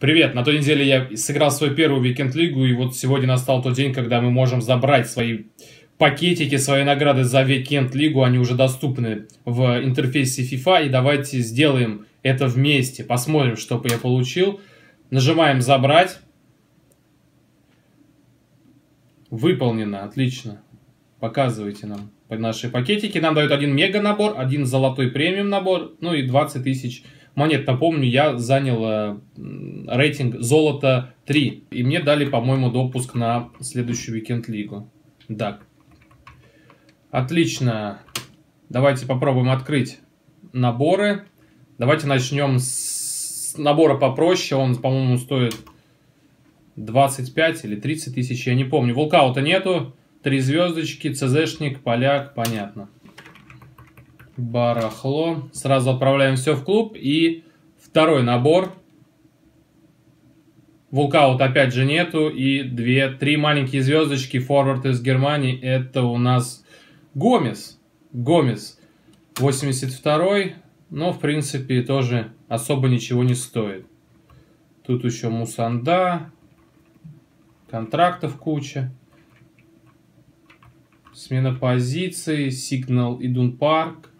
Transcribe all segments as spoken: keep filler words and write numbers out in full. Привет, на той неделе я сыграл свою первую Weekend League, и вот сегодня настал тот день, когда мы можем забрать свои пакетики, свои награды за Weekend League, они уже доступны в интерфейсе FIFA, и давайте сделаем это вместе, посмотрим, что я получил. Нажимаем «Забрать». Выполнено, отлично. Показывайте нам наши пакетики. Нам дают один мега набор, один золотой премиум набор, ну и двадцать тысяч монет. Напомню, я занял рейтинг золото три. И мне дали, по-моему, допуск на следующую Weekend-лигу. Так. Отлично. Давайте попробуем открыть наборы. Давайте начнем с набора попроще. Он, по-моему, стоит двадцать пять или тридцать тысяч, я не помню. Волкаута нету. Три звездочки, цзшник, поляк, понятно. Барахло. Сразу отправляем все в клуб. И второй набор. Walkout опять же нету. И две, три маленькие звездочки. Форвард из Германии. Это у нас Гомез. Гомез. восемьдесят второй. Но, в принципе, тоже особо ничего не стоит. Тут еще Мусанда. Контрактов куча. Смена позиций. Сигнал и Дунпарк.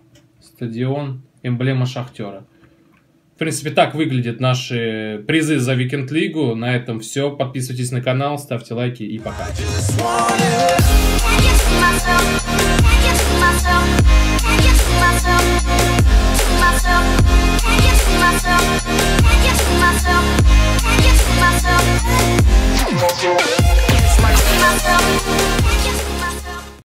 Стадион. Эмблема Шахтера. В принципе, так выглядят наши призы за Weekend League. На этом все. Подписывайтесь на канал, ставьте лайки и пока.